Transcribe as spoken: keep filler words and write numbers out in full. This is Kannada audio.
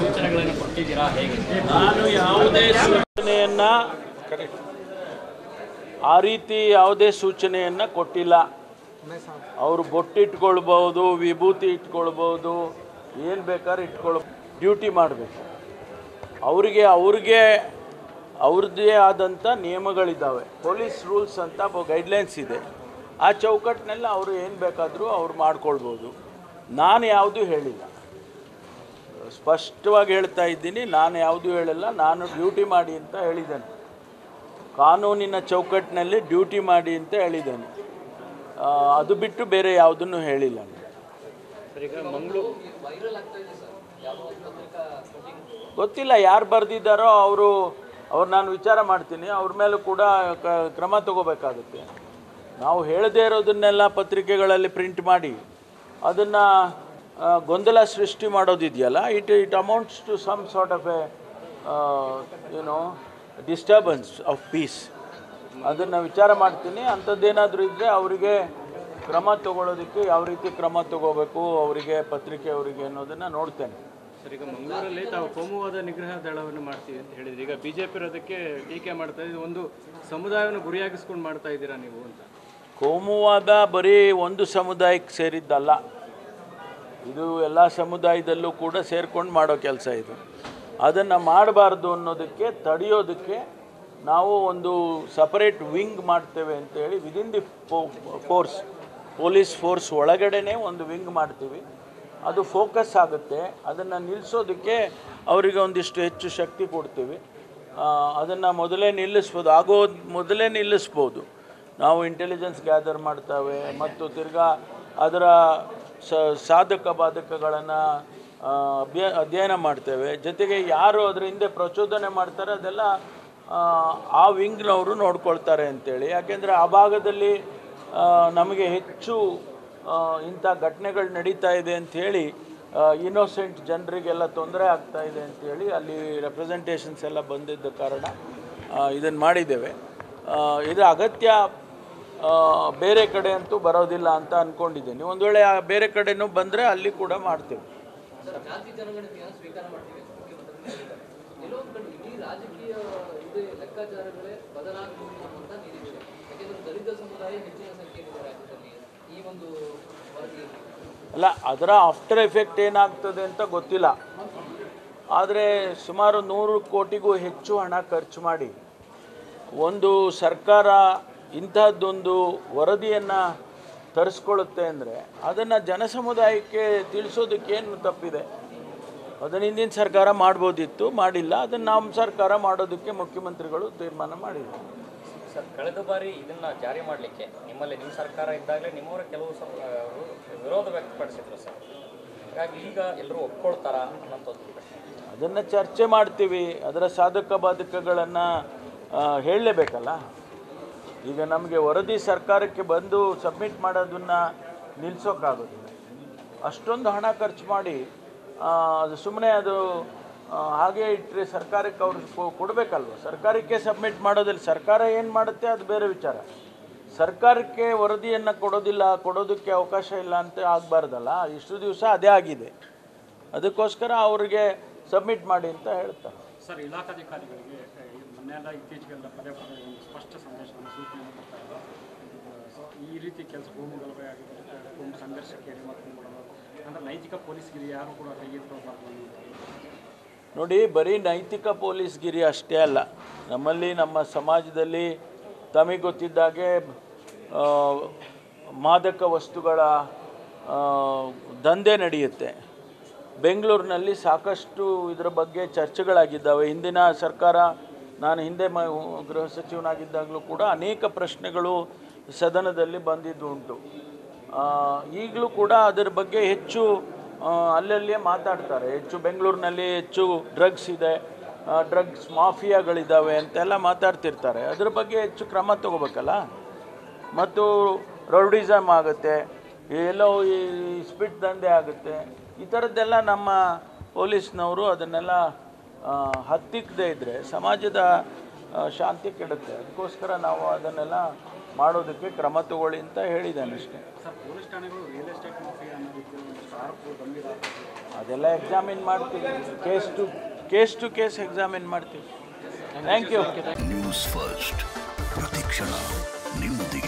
ಸೂಚನೆಯನ್ನು ಆ ರೀತಿ ಯಾವುದೇ ಸೂಚನೆಯನ್ನು ಕೊಟ್ಟಿಲ್ಲ. ಅವರು ಬೊಟ್ಟಿಟ್ಕೊಳ್ಬಹುದು, ವಿಭೂತಿ ಇಟ್ಕೊಳ್ಬಹುದು, ಏನು ಬೇಕಾದ್ರೂ ಇಟ್ಕೊಳ್, ಡ್ಯೂಟಿ ಮಾಡಬೇಕು. ಅವ್ರಿಗೆ ಅವ್ರಿಗೆ ಅವ್ರದ್ದೇ ಆದಂಥ ನಿಯಮಗಳಿದ್ದಾವೆ, ಪೊಲೀಸ್ ರೂಲ್ಸ್ ಅಂತ ಗೈಡ್ಲೈನ್ಸ್ ಇದೆ. ಆ ಚೌಕಟ್ಟಿನಲ್ಲಿ ಅವರು ಏನು ಬೇಕಾದರೂ ಅವ್ರು ಮಾಡ್ಕೊಳ್ಬೋದು. ನಾನು ಯಾವುದೂ ಹೇಳಿಲ್ಲ, ಸ್ಪಷ್ಟವಾಗಿ ಹೇಳ್ತಾ ಇದ್ದೀನಿ, ನಾನು ಯಾವುದೂ ಹೇಳಿಲ್ಲ. ನಾನು ಡ್ಯೂಟಿ ಮಾಡಿ ಅಂತ ಹೇಳಿದ್ದೇನೆ, ಕಾನೂನಿನ ಚೌಕಟ್ಟಿನಲ್ಲಿ ಡ್ಯೂಟಿ ಮಾಡಿ ಅಂತ ಹೇಳಿದ್ದೇನೆ. ಅದು ಬಿಟ್ಟು ಬೇರೆ ಯಾವುದನ್ನು ಹೇಳಿಲ್ಲ. ಗೊತ್ತಿಲ್ಲ ಯಾರು ಬರೆದಿದ್ದಾರೋ ಅವರು, ಅವ್ರು ನಾನು ವಿಚಾರ ಮಾಡ್ತೀನಿ, ಅವ್ರ ಮೇಲೂ ಕೂಡ ಕ್ರಮ ತಗೋಬೇಕಾಗುತ್ತೆ. ನಾವು ಹೇಳದೇ ಇರೋದನ್ನೆಲ್ಲ ಪತ್ರಿಕೆಗಳಲ್ಲಿ ಪ್ರಿಂಟ್ ಮಾಡಿ ಅದನ್ನು ಗೊಂದಲ ಸೃಷ್ಟಿ ಮಾಡೋದಿದೆಯಲ್ಲ, it it amounts to some sort of a you know disturbance of peace. ಅದನ್ನು ವಿಚಾರ ಮಾಡ್ತೀನಿ. ಅಂಥದ್ದೇನಾದರೂ ಇದ್ದರೆ ಅವರಿಗೆ ಕ್ರಮ ತಗೊಳ್ಳೋದಕ್ಕೆ ಯಾವ ರೀತಿ ಕ್ರಮ ತಗೋಬೇಕು ಅವರಿಗೆ, ಪತ್ರಿಕೆ ಅವರಿಗೆ ಅನ್ನೋದನ್ನು ನೋಡ್ತೇನೆ. ಸರ್, ಈಗ ಮಂಗಳೂರಲ್ಲಿ ತಾವು ಕೋಮುವಾದ ನಿಗ್ರಹ ದಳವನ್ನು ಮಾಡ್ತೀವಿ ಅಂತ ಹೇಳಿದ್ರಿ. ಈಗ ಬಿ ಜೆ ಪಿ ಅದಕ್ಕೆ ಟೀಕೆ ಮಾಡ್ತಾ ಇದ್ದೀವಿ, ಒಂದು ಸಮುದಾಯವನ್ನು ಗುರಿಯಾಗಿಸ್ಕೊಂಡು ಮಾಡ್ತಾ ಇದ್ದೀರಾ ನೀವು ಅಂತ. ಕೋಮುವಾದ ಬರೀ ಒಂದು ಸಮುದಾಯಕ್ಕೆ ಸೇರಿದ್ದಲ್ಲ, ಇದು ಎಲ್ಲ ಸಮುದಾಯದಲ್ಲೂ ಕೂಡ ಸೇರ್ಕೊಂಡು ಮಾಡೋ ಕೆಲಸ ಇದು. ಅದನ್ನು ಮಾಡಬಾರ್ದು ಅನ್ನೋದಕ್ಕೆ, ತಡೆಯೋದಕ್ಕೆ ನಾವು ಒಂದು ಸಪರೇಟ್ ವಿಂಗ್ ಮಾಡ್ತೇವೆ ಅಂತೇಳಿ, within the force, police force ಒಳಗಡೆನೇ ಒಂದು ವಿಂಗ್ ಮಾಡ್ತೀವಿ. ಅದು ಫೋಕಸ್ ಆಗುತ್ತೆ. ಅದನ್ನು ನಿಲ್ಲಿಸೋದಕ್ಕೆ ಅವರಿಗೆ ಒಂದಿಷ್ಟು ಹೆಚ್ಚು ಶಕ್ತಿ ಕೊಡ್ತೀವಿ. ಅದನ್ನು ಮೊದಲೇ ನಿಲ್ಲಿಸ್ಬೋದು, ಆಗೋ ಮೊದಲೇ ನಿಲ್ಲಿಸ್ಬೋದು. ನಾವು ಇಂಟೆಲಿಜೆನ್ಸ್ ಗ್ಯಾದರ್ ಮಾಡ್ತೇವೆ ಮತ್ತು ತಿರ್ಗಾ ಅದರ ಸಾಧಕ ಬಾಧಕಗಳನ್ನು ಅಭ್ಯ ಅಧ್ಯಯನ ಮಾಡ್ತೇವೆ. ಜೊತೆಗೆ ಯಾರು ಅದರ ಹಿಂದೆ ಪ್ರಚೋದನೆ ಮಾಡ್ತಾರೆ ಅದೆಲ್ಲ ಆ ವಿಂಗ್ನವರು ನೋಡ್ಕೊಳ್ತಾರೆ ಅಂತೇಳಿ. ಯಾಕೆಂದರೆ ಆ ಭಾಗದಲ್ಲಿ ನಮಗೆ ಹೆಚ್ಚು ಇಂಥ ಘಟನೆಗಳು ನಡೀತಾ ಇದೆ ಅಂಥೇಳಿ, ಇನ್ನೋಸೆಂಟ್ ಜನರಿಗೆಲ್ಲ ತೊಂದರೆ ಆಗ್ತಾ ಇದೆ ಅಂಥೇಳಿ ಅಲ್ಲಿ ರೆಪ್ರೆಸೆಂಟೇಷನ್ಸ್ ಎಲ್ಲ ಬಂದಿದ್ದ ಕಾರಣ ಇದನ್ನು ಮಾಡಿದ್ದೇವೆ. ಇದರ ಅಗತ್ಯ ಬೇರೆ ಕಡೆ ಅಂತೂ ಬರೋದಿಲ್ಲ ಅಂತ ಅಂದ್ಕೊಂಡಿದ್ದೀನಿ. ಒಂದು ವೇಳೆ ಬೇರೆ ಕಡೆನೂ ಬಂದರೆ ಅಲ್ಲಿ ಕೂಡ ಮಾಡ್ತೇವೆ. ಅಲ್ಲ, ಅದರ ಆಫ್ಟರ್ ಎಫೆಕ್ಟ್ ಏನಾಗ್ತದೆ ಅಂತ ಗೊತ್ತಿಲ್ಲ. ಆದರೆ ಸುಮಾರು ನೂರು ಕೋಟಿಗೂ ಹೆಚ್ಚು ಹಣ ಖರ್ಚು ಮಾಡಿ ಒಂದು ಸರ್ಕಾರ ಇಂತಹದ್ದೊಂದು ವರದಿಯನ್ನು ತರಿಸ್ಕೊಳ್ಳುತ್ತೆ ಅಂದರೆ ಅದನ್ನು ಜನಸಮುದಾಯಕ್ಕೆ ತಿಳಿಸೋದಕ್ಕೇನು ತಪ್ಪಿದೆ? ಅದನ್ನ ಹಿಂದಿನ ಸರ್ಕಾರ ಮಾಡ್ಬೋದಿತ್ತು, ಮಾಡಿಲ್ಲ. ಅದನ್ನು ನಮ್ಮ ಸರ್ಕಾರ ಮಾಡೋದಕ್ಕೆ ಮುಖ್ಯಮಂತ್ರಿಗಳು ತೀರ್ಮಾನ ಮಾಡಿದರು. ಸರ್, ಕಳೆದ ಬಾರಿ ಇದನ್ನು ಜಾರಿ ಮಾಡಲಿಕ್ಕೆ ನಿಮ್ಮಲ್ಲಿ ನಿಮ್ಮ ಸರ್ಕಾರ ಇದ್ದಾಗಲೇ ನಿಮ್ಮವರ ಕೆಲವು ವಿರೋಧ ವ್ಯಕ್ತಪಡಿಸಿದ್ರು ಸರ್. ಹಾಗಾಗಿ ಈಗ ಎಲ್ಲರೂ ಒಪ್ಕೊಳ್ತಾರ ಅನ್ನೋದು, ಅದನ್ನು ಚರ್ಚೆ ಮಾಡ್ತೀವಿ. ಅದರ ಸಾಧಕ ಬಾಧಕಗಳನ್ನು ಹೇಳಲೇಬೇಕಲ್ಲ. ಈಗ ನಮಗೆ ವರದಿ ಸರ್ಕಾರಕ್ಕೆ ಬಂದು ಸಬ್ಮಿಟ್ ಮಾಡೋದನ್ನು ನಿಲ್ಲಿಸೋಕ್ಕಾಗೋದಿಲ್ಲ. ಅಷ್ಟೊಂದು ಹಣ ಖರ್ಚು ಮಾಡಿ ಅದು ಸುಮ್ಮನೆ ಅದು ಹಾಗೇ ಇಟ್ಟರೆ ಸರ್ಕಾರಕ್ಕೆ ಅವರು ಕೊಡಬೇಕಲ್ವ? ಸರ್ಕಾರಕ್ಕೆ ಸಬ್ಮಿಟ್ ಮಾಡೋದಿಲ್ಲ. ಸರ್ಕಾರ ಏನು ಮಾಡುತ್ತೆ ಅದು ಬೇರೆ ವಿಚಾರ. ಸರ್ಕಾರಕ್ಕೆ ವರದಿಯನ್ನು ಕೊಡೋದಿಲ್ಲ, ಕೊಡೋದಕ್ಕೆ ಅವಕಾಶ ಇಲ್ಲ ಅಂತ ಆಗಬಾರ್ದಲ್ಲ. ಇಷ್ಟು ದಿವಸ ಅದೇ ಆಗಿದೆ. ಅದಕ್ಕೋಸ್ಕರ ಅವರಿಗೆ ಸಬ್ಮಿಟ್ ಮಾಡಿ ಅಂತ ಹೇಳ್ತಾರೆ. ಸರ್, ಇಲಾಖಾಧಿಕಾರಿಗಳಿಗೆ ಮನೆಯೆಲ್ಲ ಇತ್ತೀಚೆಗೆಲ್ಲ ಪದೇ ಪದೇ ಒಂದು ಸ್ಪಷ್ಟ ಸಂದೇಶವನ್ನು ಸೂಚನೆ ಕೊಡ್ತಾ ಇದ್ದಾರೆ. ಈ ರೀತಿ ಕೆಲಸ ಭೂಮಿಗಳೇ ಆಗಿರ್ಬೋದು, ಸಂಘರ್ಷಕ್ಕೆ ಅಂದರೆ ನೈತಿಕ ಪೊಲೀಸ್ಗಿರಿ ಯಾರು ಕೂಡ ಕೈಗೆತ್ತಿಕೊಳ್ಳಬಾರದು. ನೋಡಿ, ಬರೀ ನೈತಿಕ ಪೊಲೀಸ್ಗಿರಿ ಅಷ್ಟೇ ಅಲ್ಲ, ನಮ್ಮಲ್ಲಿ ನಮ್ಮ ಸಮಾಜದಲ್ಲಿ ತಮಗೆ ಗೊತ್ತಿದ್ದಾಗೆ ಮಾದಕ ವಸ್ತುಗಳ ದಂಧೆ ನಡೆಯುತ್ತೆ. ಬೆಂಗಳೂರಿನಲ್ಲಿ ಸಾಕಷ್ಟು ಇದರ ಬಗ್ಗೆ ಚರ್ಚೆಗಳಾಗಿದ್ದಾವೆ. ಹಿಂದಿನ ಸರ್ಕಾರ, ನಾನು ಹಿಂದೆ ಮ ಗೃಹ ಸಚಿವನಾಗಿದ್ದಾಗಲೂ ಕೂಡ ಅನೇಕ ಪ್ರಶ್ನೆಗಳು ಸದನದಲ್ಲಿ ಬಂದಿದ್ದು ಉಂಟು. ಈಗಲೂ ಕೂಡ ಅದರ ಬಗ್ಗೆ ಹೆಚ್ಚು ಅಲ್ಲಲ್ಲಿಯೇ ಮಾತಾಡ್ತಾರೆ. ಹೆಚ್ಚು ಬೆಂಗಳೂರಿನಲ್ಲಿ ಹೆಚ್ಚು ಡ್ರಗ್ಸ್ ಇದೆ, ಡ್ರಗ್ಸ್ ಮಾಫಿಯಾಗಳಿದ್ದಾವೆ ಅಂತೆಲ್ಲ ಮಾತಾಡ್ತಿರ್ತಾರೆ. ಅದರ ಬಗ್ಗೆ ಹೆಚ್ಚು ಕ್ರಮ ತಗೋಬೇಕಲ್ಲ. ಮತ್ತು ರೌಡಿಸಮ್ ಆಗುತ್ತೆ, ಎಲ್ಲೋ ಈ ಸ್ಪಿಟ್ ದಂಧೆ ಆಗುತ್ತೆ, ಈ ಥರದ್ದೆಲ್ಲ ನಮ್ಮ ಪೊಲೀಸ್ನವರು ಅದನ್ನೆಲ್ಲ ಹತ್ತಿಕ್ಕದೇ ಇದ್ದರೆ ಸಮಾಜದ ಶಾಂತಿ ಕೆಡುತ್ತೆ. ಅದಕ್ಕೋಸ್ಕರ ನಾವು ಅದನ್ನೆಲ್ಲ ಮಾಡೋದಕ್ಕೆ ಕ್ರಮ ತಗೊಳ್ಳಿ ಅಂತ ಹೇಳಿದ್ದಾನೆ ಅಷ್ಟೇ. ಅದೆಲ್ಲ ಎಕ್ಸಾಮಿನ್ ಮಾಡ್ತೀವಿ, case to case to case examine ಮಾಡ್ತೀವಿ. Thank you. ನ್ಯೂಸ್ ಫಸ್ಟ್ ಪ್ರತಿಕ್ಷಣ ನಿಮ್ಮದಿಗೆ.